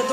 I'm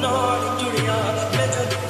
not a